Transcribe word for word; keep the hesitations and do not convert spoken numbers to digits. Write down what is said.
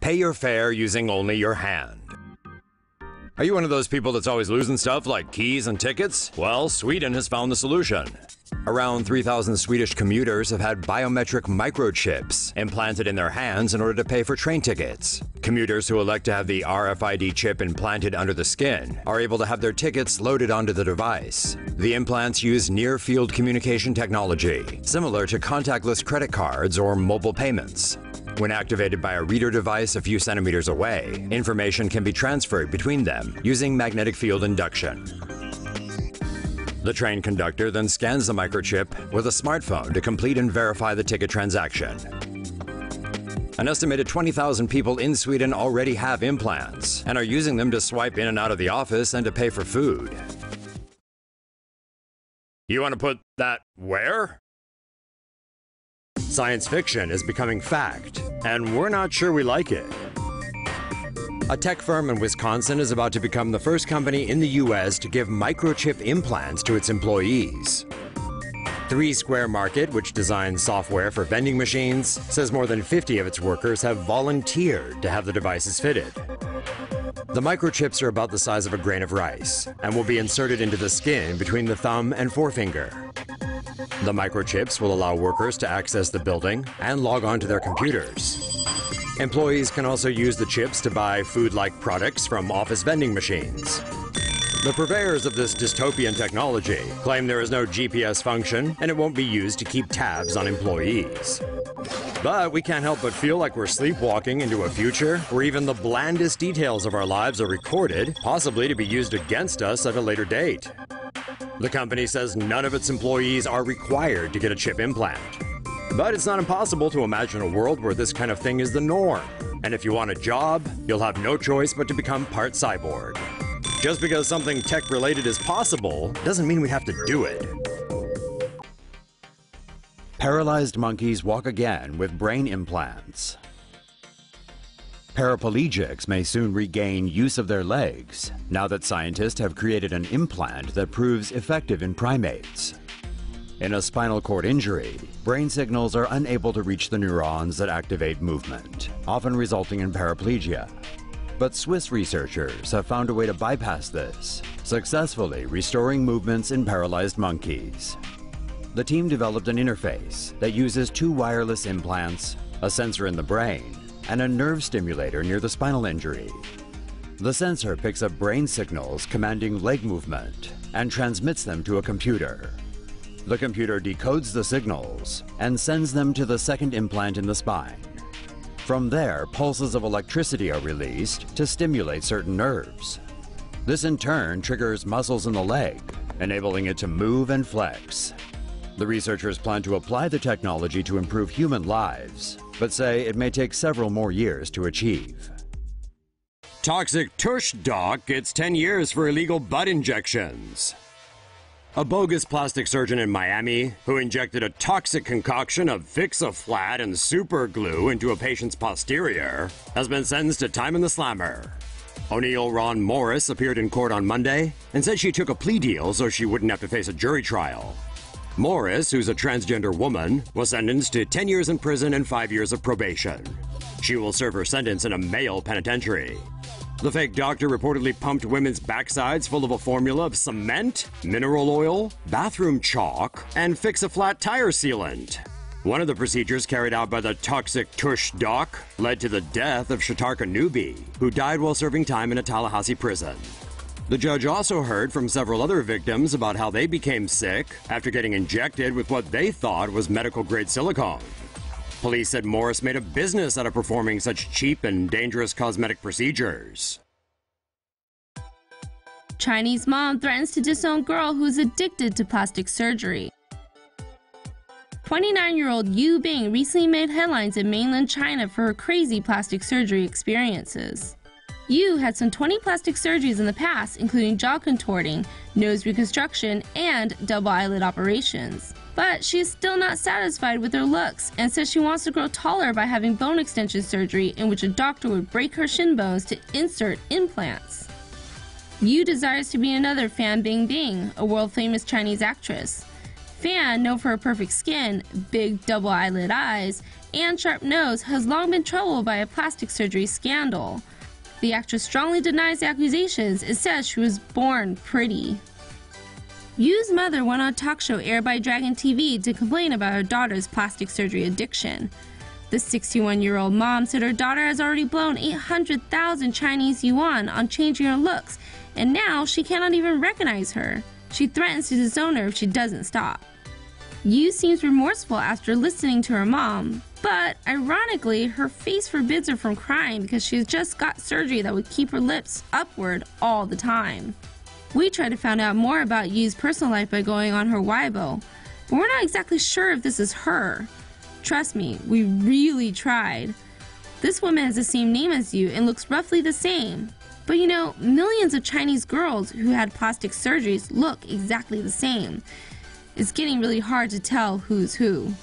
Pay your fare using only your hand. Are you one of those people that's always losing stuff like keys and tickets? Well, Sweden has found the solution. Around three thousand Swedish commuters have had biometric microchips implanted in their hands in order to pay for train tickets. Commuters who elect to have the R F I D chip implanted under the skin are able to have their tickets loaded onto the device. The implants use near field communication technology, similar to contactless credit cards or mobile payments. When activated by a reader device a few centimeters away, information can be transferred between them using magnetic field induction. The train conductor then scans the microchip with a smartphone to complete and verify the ticket transaction. An estimated twenty thousand people in Sweden already have implants and are using them to swipe in and out of the office and to pay for food. You want to put that where? Science fiction is becoming fact, and we're not sure we like it. A tech firm in Wisconsin is about to become the first company in the U S to give microchip implants to its employees. Three Square Market, which designs software for vending machines, says more than fifty of its workers have volunteered to have the devices fitted. The microchips are about the size of a grain of rice and will be inserted into the skin between the thumb and forefinger. The microchips will allow workers to access the building and log on to their computers. Employees can also use the chips to buy food-like products from office vending machines. The purveyors of this dystopian technology claim there is no G P S function and it won't be used to keep tabs on employees. But we can't help but feel like we're sleepwalking into a future where even the blandest details of our lives are recorded, possibly to be used against us at a later date. The company says none of its employees are required to get a chip implant. But it's not impossible to imagine a world where this kind of thing is the norm. And if you want a job, you'll have no choice but to become part cyborg. Just because something tech-related is possible doesn't mean we have to do it. Paralyzed monkeys walk again with brain implants. Paraplegics may soon regain use of their legs, now that scientists have created an implant that proves effective in primates. In a spinal cord injury, brain signals are unable to reach the neurons that activate movement, often resulting in paraplegia. But Swiss researchers have found a way to bypass this, successfully restoring movements in paralyzed monkeys. The team developed an interface that uses two wireless implants, a sensor in the brain, and a nerve stimulator near the spinal injury. The sensor picks up brain signals commanding leg movement and transmits them to a computer. The computer decodes the signals and sends them to the second implant in the spine. From there, pulses of electricity are released to stimulate certain nerves. This in turn triggers muscles in the leg, enabling it to move and flex. The researchers plan to apply the technology to improve human lives, but say it may take several more years to achieve. Toxic tush doc gets ten years for illegal butt injections. A bogus plastic surgeon in Miami who injected a toxic concoction of Fix-a-Flat and super glue into a patient's posterior has been sentenced to time in the slammer. O'Neal Ron Morris appeared in court on Monday and said she took a plea deal so she wouldn't have to face a jury trial. Morris, who's a transgender woman, was sentenced to ten years in prison and five years of probation. She will serve her sentence in a male penitentiary. The fake doctor reportedly pumped women's backsides full of a formula of cement, mineral oil, bathroom chalk, and Fix-a-Flat tire sealant. One of the procedures carried out by the toxic tush doc led to the death of Shatarka Nubie, who died while serving time in a Tallahassee prison. The judge also heard from several other victims about how they became sick after getting injected with what they thought was medical-grade silicone. Police said Morris made a business out of performing such cheap and dangerous cosmetic procedures. Chinese mom threatens to disown girl who's addicted to plastic surgery. twenty-nine-year-old Yu Bing recently made headlines in mainland China for her crazy plastic surgery experiences. Yu had some twenty plastic surgeries in the past, including jaw contorting, nose reconstruction, and double eyelid operations. But she is still not satisfied with her looks and says she wants to grow taller by having bone extension surgery in which a doctor would break her shin bones to insert implants. Yu desires to be another Fan Bingbing, a world-famous Chinese actress. Fan, known for her perfect skin, big double eyelid eyes, and sharp nose has long been troubled by a plastic surgery scandal. The actress strongly denies the accusations and says she was born pretty. Yu's mother went on a talk show aired by Dragon T V to complain about her daughter's plastic surgery addiction. The sixty-one-year-old mom said her daughter has already blown eight hundred thousand Chinese yuan on changing her looks, and now she cannot even recognize her. She threatens to disown her if she doesn't stop. Yu seems remorseful after listening to her mom, but ironically, her face forbids her from crying because she's just got surgery that would keep her lips upward all the time. We tried to find out more about Yu's personal life by going on her Weibo, but we're not exactly sure if this is her. Trust me, we really tried. This woman has the same name as you and looks roughly the same. But you know, millions of Chinese girls who had plastic surgeries look exactly the same. It's getting really hard to tell who's who.